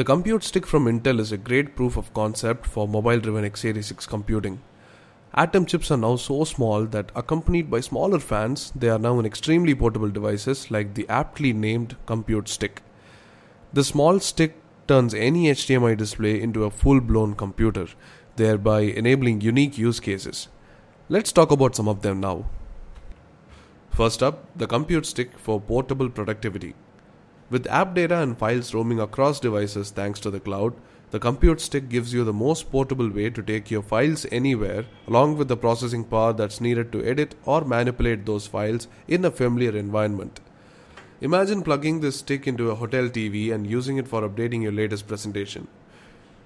The Compute Stick from Intel is a great proof of concept for mobile-driven x86 computing. Atom chips are now so small that, accompanied by smaller fans, they are now in extremely portable devices like the aptly named Compute Stick. The small stick turns any HDMI display into a full-blown computer, thereby enabling unique use cases. Let's talk about some of them now. First up, the Compute Stick for portable productivity. With app data and files roaming across devices thanks to the cloud, the Compute Stick gives you the most portable way to take your files anywhere, along with the processing power that's needed to edit or manipulate those files in a familiar environment. Imagine plugging this stick into a hotel TV and using it for updating your latest presentation.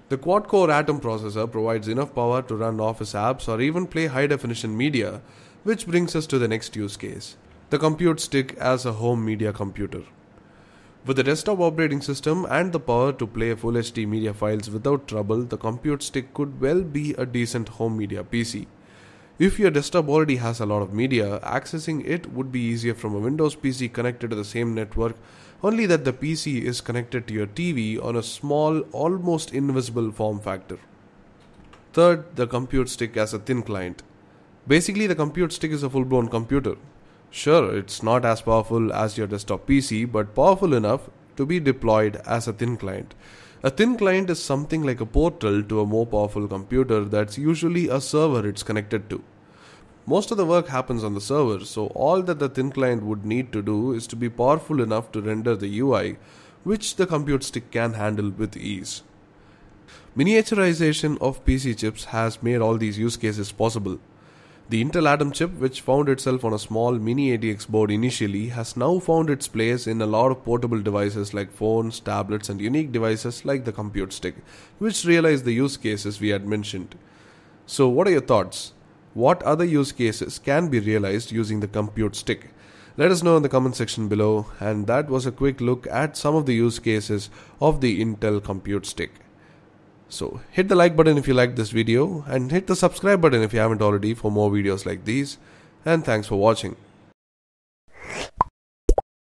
The quad-core Atom processor provides enough power to run office apps or even play high-definition media, which brings us to the next use case, the Compute Stick as a home media computer. With the desktop operating system and the power to play full HD media files without trouble, the Compute Stick could well be a decent home media PC. If your desktop already has a lot of media, accessing it would be easier from a Windows PC connected to the same network, only that the PC is connected to your TV on a small, almost invisible form factor. Third, the Compute Stick as a thin client. Basically, the Compute Stick is a full-blown computer. Sure, it's not as powerful as your desktop PC, but powerful enough to be deployed as a thin client. A thin client is something like a portal to a more powerful computer that's usually a server it's connected to. Most of the work happens on the server, so all that the thin client would need to do is to be powerful enough to render the UI, which the Compute Stick can handle with ease. Miniaturization of PC chips has made all these use cases possible. The Intel Atom chip, which found itself on a small mini-ATX board initially, has now found its place in a lot of portable devices like phones, tablets, and unique devices like the Compute Stick, which realize the use cases we had mentioned. So what are your thoughts? What other use cases can be realized using the Compute Stick? Let us know in the comment section below, and that was a quick look at some of the use cases of the Intel Compute Stick. So hit the like button if you liked this video and hit the subscribe button if you haven't already for more videos like these, and thanks for watching.